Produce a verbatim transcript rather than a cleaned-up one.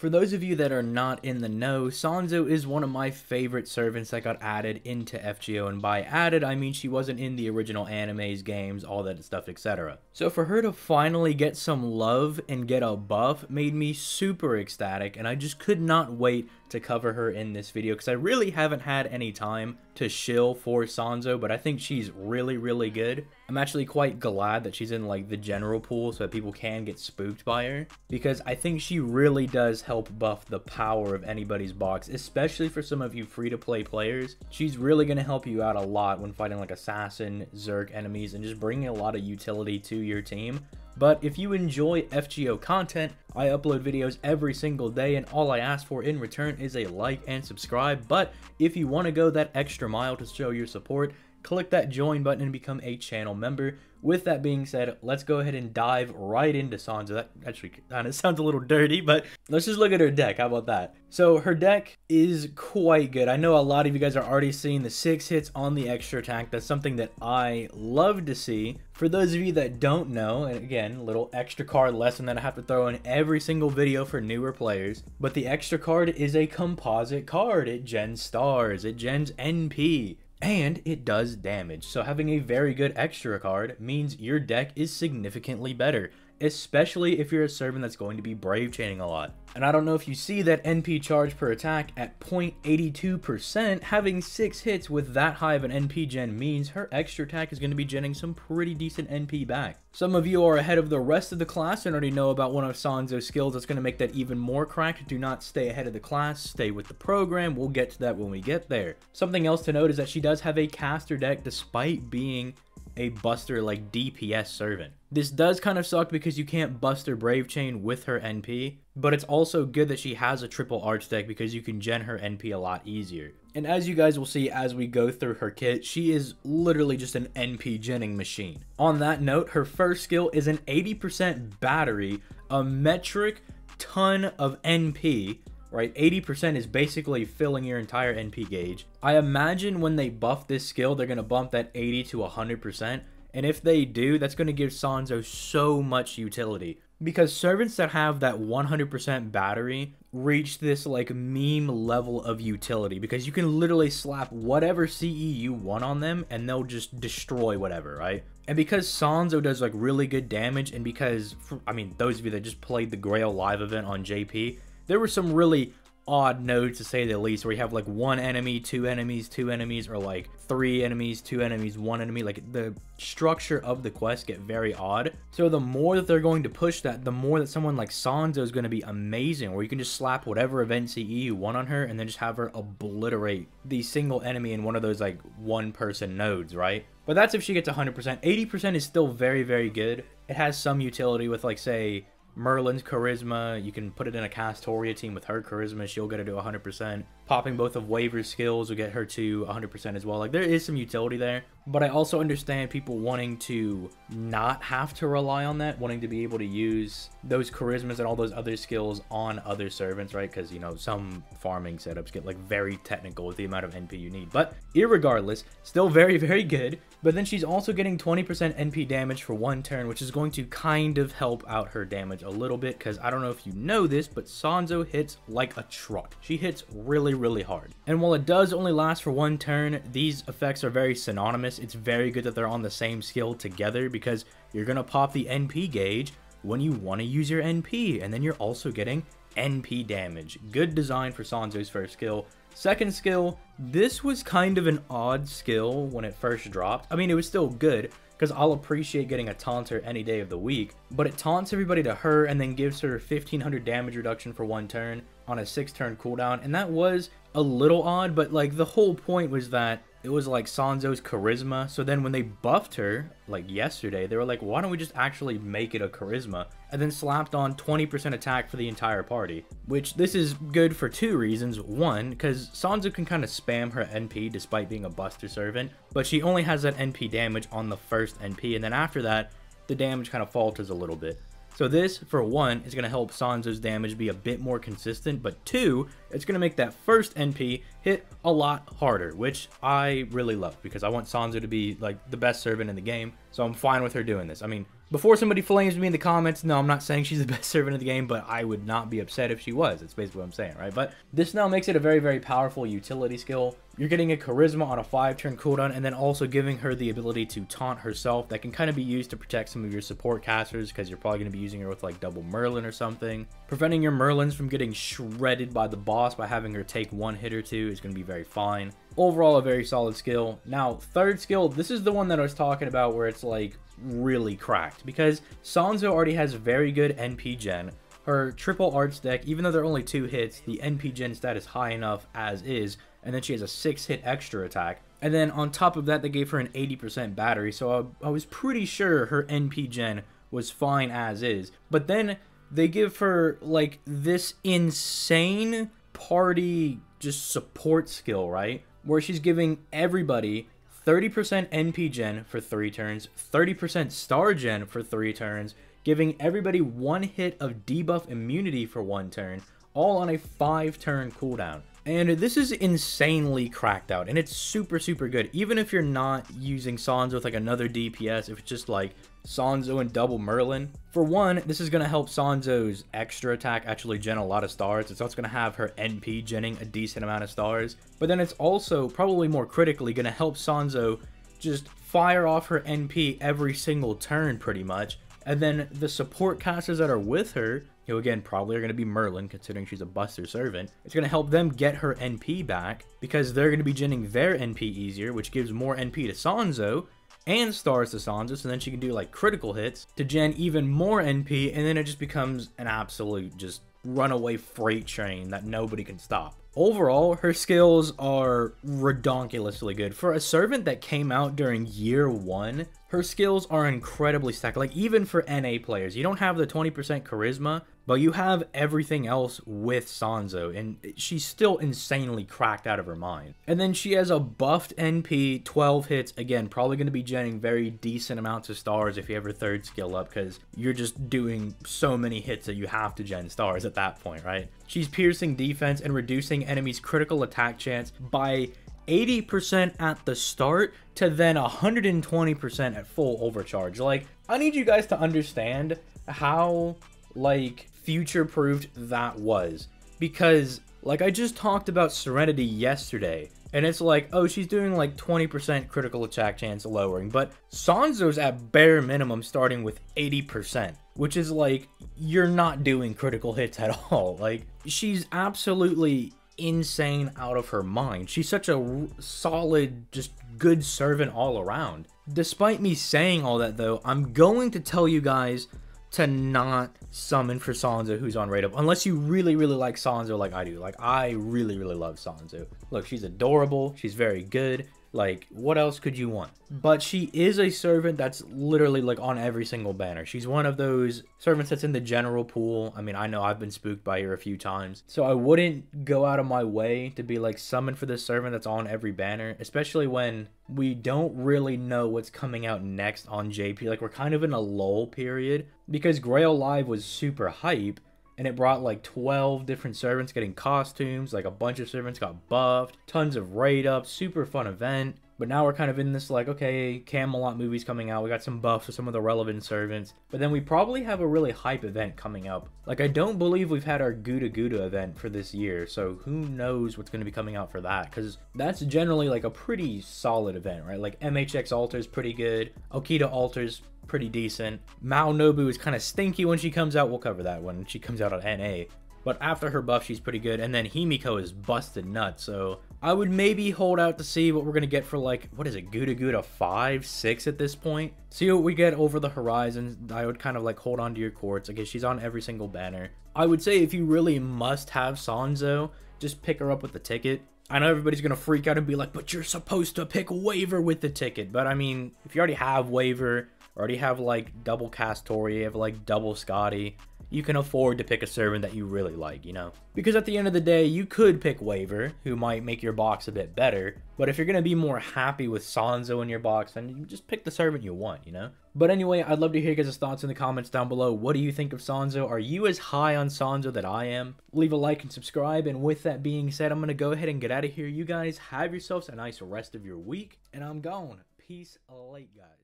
For those of you that are not in the know, Sanzo is one of my favorite servants that got added into F G O, and by added, I mean she wasn't in the original animes, games, all that stuff, et cetera. So for her to finally get some love and get a buff made me super ecstatic, and I just could not wait to cover her in this video, because I really haven't had any time to shill for Sanzo, but I think she's really, really good. I'm actually quite glad that she's in like the general pool so that people can get spooked by her, because I think she really does help buff the power of anybody's box, especially for some of you free-to-play players. She's really going to help you out a lot when fighting like assassin, zerg enemies, and just bringing a lot of utility to your team. But if you enjoy F G O content, I upload videos every single day, and all I ask for in return is a like and subscribe. But if you want to go that extra mile to show your support, click that join button and become a channel member. With that being said, let's go ahead and dive right into Sanzo. That actually kind of sounds a little dirty, but let's just look at her deck. How about that? So her deck is quite good. I know a lot of you guys are already seeing the six hits on the extra attack. That's something that I love to see. For those of you that don't know, and again, a little extra card lesson that I have to throw in every single video for newer players, but the extra card is a composite card. It gens stars, it gens N P. And it does damage, so having a very good extra card means your deck is significantly better, especially if you're a servant that's going to be brave chaining a lot. And I don't know if you see that N P charge per attack at zero point eight two percent, having six hits with that high of an N P gen means her extra attack is going to be genning some pretty decent N P back. Some of you are ahead of the rest of the class and already know about one of Sanzo's skills that's going to make that even more cracked. Do not stay ahead of the class, stay with the program. We'll get to that when we get there. Something else to note is that she does have a caster deck despite being a buster like D P S servant. This does kind of suck because you can't buster brave chain with her N P, but it's also good that she has a triple arch deck because you can gen her N P a lot easier. And as you guys will see as we go through her kit, she is literally just an N P genning machine. On that note, her first skill is an eighty percent battery, a metric ton of N P, right? eighty percent is basically filling your entire N P gauge. I imagine when they buff this skill, they're going to bump that eighty to one hundred percent. And if they do, that's going to give Sanzo so much utility, because servants that have that one hundred percent battery reach this like meme level of utility, because you can literally slap whatever C E you want on them and they'll just destroy whatever, right? And because Sanzo does like really good damage, and because, I mean, those of you that just played the Grail live event on J P, there were some really odd nodes to say the least, where you have like one enemy, two enemies, two enemies, or like three enemies, two enemies, one enemy. Like the structure of the quest get very odd. So the more that they're going to push that, the more that someone like Sanzo is going to be amazing, where you can just slap whatever event C E you want on her and then just have her obliterate the single enemy in one of those like one person nodes, right? But that's if she gets one hundred percent. eighty percent is still very, very good. It has some utility with like, say, Merlin's charisma. You can put it in a Castoria team with her charisma. She'll get her to one hundred percent. Popping both of Waver's skills will get her to one hundred percent as well. Like, there is some utility there. But I also understand people wanting to not have to rely on that, wanting to be able to use those charismas and all those other skills on other servants, right? Because, you know, some farming setups get, like, very technical with the amount of N P you need. But, irregardless, still very, very good. But then she's also getting twenty percent N P damage for one turn, which is going to kind of help out her damage a little bit, because I don't know if you know this, but Sanzo hits like a truck. She hits really, really hard. And while it does only last for one turn, these effects are very synonymous. It's very good that they're on the same skill together, because you're going to pop the N P gauge when you want to use your N P, and then you're also getting N P damage. Good design for Sanzo's first skill. Second skill, this was kind of an odd skill when it first dropped. I mean, it was still good, because I'll appreciate getting a taunter any day of the week, but it taunts everybody to her and then gives her fifteen hundred damage reduction for one turn on a six turn cooldown, and that was a little odd, but like the whole point was that it was like Sanzo's charisma, so then when they buffed her, like yesterday, they were like, why don't we just actually make it a charisma, and then slapped on twenty percent attack for the entire party, which this is good for two reasons. One, because Sanzo can kind of spam her N P despite being a buster servant, but she only has that N P damage on the first N P, and then after that, the damage kind of falters a little bit. So this, for one, is going to help Sanzo's damage be a bit more consistent, but two, it's going to make that first N P hit a lot harder, which I really love, because I want Sanzo to be like the best servant in the game, so I'm fine with her doing this. I mean, Before somebody flames me in the comments, no, I'm not saying she's the best servant of the game, but I would not be upset if she was. That's basically what I'm saying, right? But this now makes it a very, very powerful utility skill. You're getting a charisma on a five turn cooldown, and then also giving her the ability to taunt herself. That can kind of be used to protect some of your support casters, because you're probably going to be using her with like double Merlin or something. Preventing your Merlins from getting shredded by the boss by having her take one hit or two is going to be very fine. Overall, a very solid skill. Now, third skill, this is the one that I was talking about where it's like really cracked, because Sanzo already has very good N P gen. Her triple arts deck, even though they're only two hits, the N P gen stat is high enough as is, and then she has a six hit extra attack. And then on top of that, they gave her an eighty percent battery, so I, I was pretty sure her N P gen was fine as is. But then they give her like this insane party just support skill, right? Where she's giving everybody thirty percent N P gen for three turns, thirty percent star gen for three turns, giving everybody one hit of debuff immunity for one turn, all on a five turn cooldown. And this is insanely cracked out, and it's super, super good. Even if you're not using Sanzo with like another D P S, if it's just like Sanzo and double Merlin. For one, this is going to help Sanzo's extra attack actually gen a lot of stars. It's also going to have her N P genning a decent amount of stars. But then it's also probably more critically going to help Sanzo just fire off her N P every single turn pretty much. And then the support casters that are with her, who again probably are going to be Merlin considering she's a buster servant, it's going to help them get her N P back because they're going to be genning their N P easier, which gives more N P to Sanzo and stars to Sanzo, so then she can do like critical hits to gen even more N P, and then it just becomes an absolute just runaway freight train that nobody can stop. Overall, her skills are redonkulously good. For a servant that came out during year one, her skills are incredibly stacked. Like, even for N A players, you don't have the twenty percent charisma, but you have everything else with Sanzo, and she's still insanely cracked out of her mind. And then she has a buffed N P, twelve hits, again, probably going to be genning very decent amounts of stars if you have her third skill up, because you're just doing so many hits that you have to gen stars at that point, right? She's piercing defense and reducing enemies' critical attack chance by eighty percent at the start to then one hundred twenty percent at full overcharge. Like, I need you guys to understand how, like, future-proofed that was, because like I just talked about Serenity yesterday, and it's like, oh, she's doing like twenty percent critical attack chance lowering, but Sanzo's at bare minimum starting with eighty percent, which is like, you're not doing critical hits at all. Like, she's absolutely insane out of her mind. She's such a solid, just good servant all around. Despite me saying all that though, I'm going to tell you guys to not summon for Sanzo who's on raid up, unless you really, really like Sanzo like I do. Like, I really, really love Sanzo. Look, she's adorable. She's very good. Like, what else could you want? But she is a servant that's literally, like, on every single banner. She's one of those servants that's in the general pool. I mean, I know I've been spooked by her a few times, so I wouldn't go out of my way to be, like, summoned for this servant that's on every banner, especially when we don't really know what's coming out next on J P. Like, we're kind of in a lull period, because Grail Live was super hype, and it brought like twelve different servants getting costumes, like a bunch of servants got buffed, tons of raid ups, super fun event. But now we're kind of in this like, okay, Camelot movie's coming out, we got some buffs for some of the relevant servants, but then we probably have a really hype event coming up. Like, I don't believe we've had our Guda Guda event for this year, so who knows what's going to be coming out for that, because that's generally like a pretty solid event, right? Like, M H X Altar's pretty good, Okita Altar's pretty decent. Mao Nobu is kind of stinky when she comes out. We'll cover that when she comes out on N A. But after her buff, she's pretty good. And then Himiko is busted nuts. So I would maybe hold out to see what we're going to get for like, what is it, Guda Guda five, six at this point? See what we get over the horizon. I would kind of like hold on to your courts. I guess she's on every single banner. I would say if you really must have Sanzo, just pick her up with the ticket. I know everybody's going to freak out and be like, but you're supposed to pick Waver with the ticket. But I mean, if you already have Waver, already have like double Castoria, have like double Scotty, you can afford to pick a servant that you really like, you know? Because at the end of the day, you could pick Waver, who might make your box a bit better, but if you're gonna be more happy with Sanzo in your box, then you just pick the servant you want, you know? But anyway, I'd love to hear your guys' thoughts in the comments down below. What do you think of Sanzo? Are you as high on Sanzo that I am? Leave a like and subscribe, and with that being said, I'm gonna go ahead and get out of here. You guys have yourselves a nice rest of your week, and I'm gone. Peace late, guys.